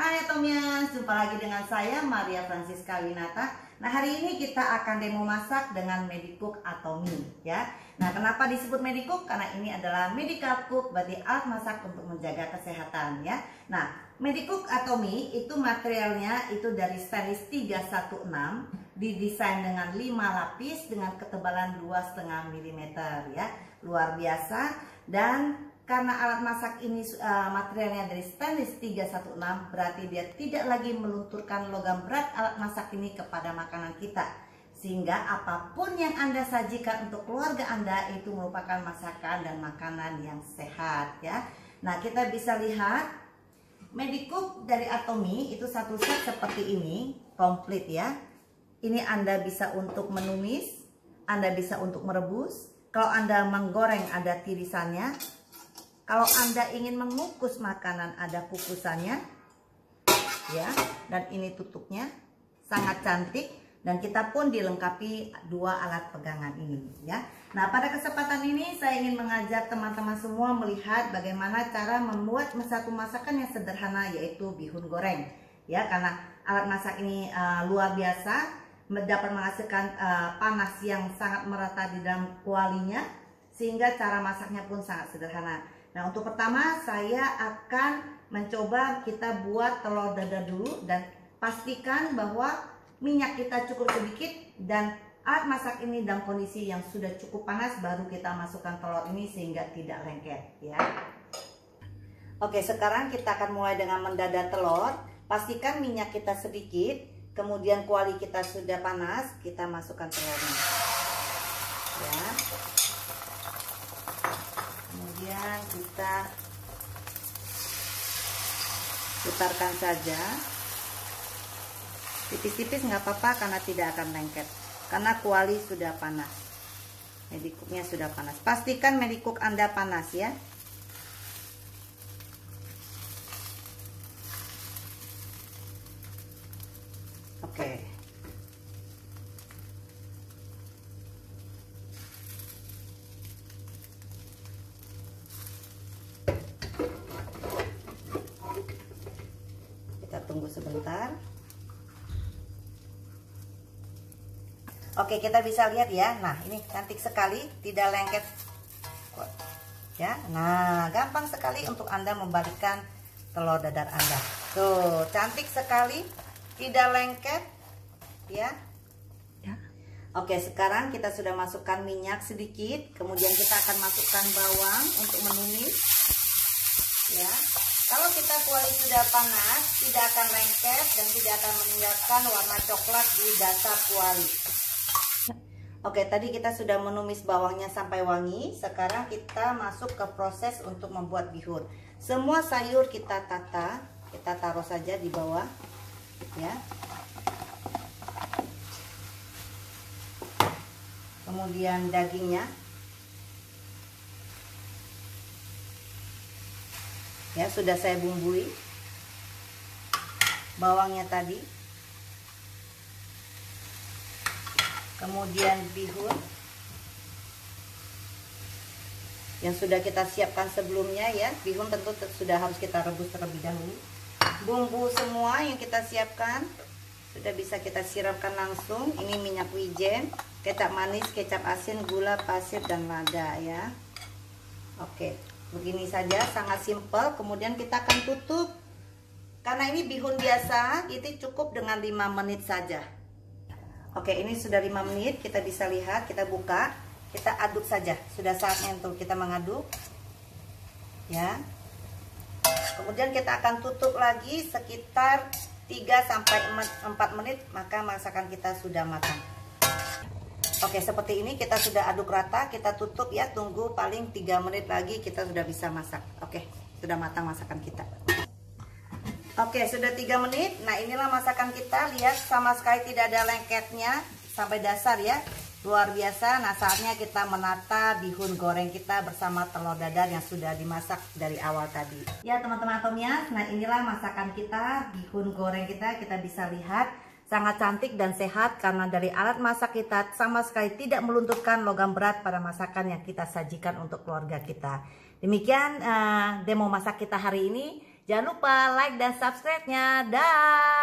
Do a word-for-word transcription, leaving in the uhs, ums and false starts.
Hai Atomians, jumpa lagi dengan saya Maria Francisca Winata. Nah, hari ini kita akan demo masak dengan Medicook Atomy ya. Nah, kenapa disebut Medicook? Karena ini adalah medical cook, berarti alat masak untuk menjaga kesehatan ya. Nah, Medicook Atomy itu materialnya itu dari stainless tiga satu enam, didesain dengan lima lapis dengan ketebalan dua koma lima milimeter ya. Luar biasa. Dan karena alat masak ini uh, materialnya dari stainless tiga satu enam, berarti dia tidak lagi melunturkan logam berat alat masak ini kepada makanan kita. Sehingga apapun yang Anda sajikan untuk keluarga Anda itu merupakan masakan dan makanan yang sehat ya. Nah, kita bisa lihat Medicook dari Atomy itu satu set seperti ini, komplit ya. Ini Anda bisa untuk menumis, Anda bisa untuk merebus. Kalau Anda menggoreng ada tirisannya. Kalau Anda ingin mengukus makanan ada kukusannya ya, dan ini tutupnya sangat cantik, dan kita pun dilengkapi dua alat pegangan ini ya. Nah, pada kesempatan ini saya ingin mengajak teman-teman semua melihat bagaimana cara membuat satu masakan yang sederhana, yaitu bihun goreng ya, karena alat masak ini uh, luar biasa, dapat menghasilkan uh, panas yang sangat merata di dalam kualinya, sehingga cara masaknya pun sangat sederhana. Nah, untuk pertama saya akan mencoba kita buat telur dadar dulu, dan pastikan bahwa minyak kita cukup sedikit dan alat masak ini dalam kondisi yang sudah cukup panas, baru kita masukkan telur ini sehingga tidak lengket ya. Oke, sekarang kita akan mulai dengan mendadar telur. Pastikan minyak kita sedikit, kemudian kuali kita sudah panas, kita masukkan telurnya ya. Kemudian kita putarkan saja, tipis-tipis nggak apa-apa karena tidak akan lengket, karena kuali sudah panas, Medicooknya sudah panas. Pastikan Medicook Anda panas ya. Oke. Tunggu sebentar. Oke, kita bisa lihat ya. Nah, ini cantik sekali, tidak lengket ya. Nah, gampang sekali untuk Anda membalikkan telur dadar Anda. Tuh, cantik sekali, tidak lengket ya. ya. Oke, sekarang kita sudah masukkan minyak sedikit, kemudian kita akan masukkan bawang untuk menumis ya. Kalau kita kuali sudah panas, tidak akan lengket dan tidak akan meninggalkan warna coklat di dasar kuali. Oke, tadi kita sudah menumis bawangnya sampai wangi. Sekarang kita masuk ke proses untuk membuat bihun. Semua sayur kita tata, kita taruh saja di bawah ya. Kemudian dagingnya ya, sudah saya bumbui, bawangnya tadi, kemudian bihun yang sudah kita siapkan sebelumnya ya. Bihun tentu sudah harus kita rebus terlebih dahulu. Bumbu semua yang kita siapkan sudah bisa kita siramkan langsung. Ini minyak wijen, kecap manis, kecap asin, gula pasir, dan lada ya. Oke, begini saja, sangat simpel. Kemudian kita akan tutup. Karena ini bihun biasa, itu cukup dengan lima menit saja. Oke, ini sudah lima menit, kita bisa lihat, kita buka, kita aduk saja. Sudah saatnya untuk kita mengaduk ya. Kemudian kita akan tutup lagi sekitar tiga sampai empat menit, maka masakan kita sudah matang. Oke, seperti ini kita sudah aduk rata, kita tutup ya, tunggu paling tiga menit lagi kita sudah bisa masak. Oke, sudah matang masakan kita. Oke, sudah tiga menit. Nah, inilah masakan kita, lihat sama sekali tidak ada lengketnya sampai dasar ya. Luar biasa. Nah, saatnya kita menata bihun goreng kita bersama telur dadar yang sudah dimasak dari awal tadi. Ya, teman-teman Atomians, nah inilah masakan kita, bihun goreng kita, kita bisa lihat sangat cantik dan sehat karena dari alat masak kita sama sekali tidak melunturkan logam berat pada masakan yang kita sajikan untuk keluarga kita. Demikian uh, demo masak kita hari ini. Jangan lupa like dan subscribe-nya. Dah.